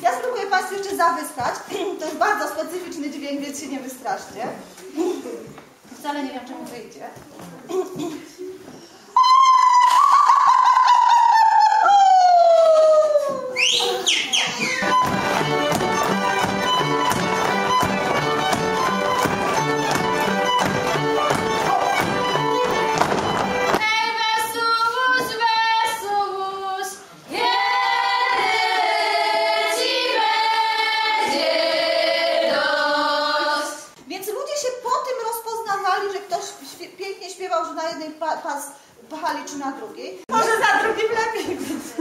Ja spróbuję Państwu jeszcze zawyskać. To jest bardzo specyficzny dźwięk, więc się nie wystraszcie. Wcale nie wiem, czemu wyjdzie. Pięknie śpiewał, że na jednej pachali czy na drugiej. Może za drugim lepiej.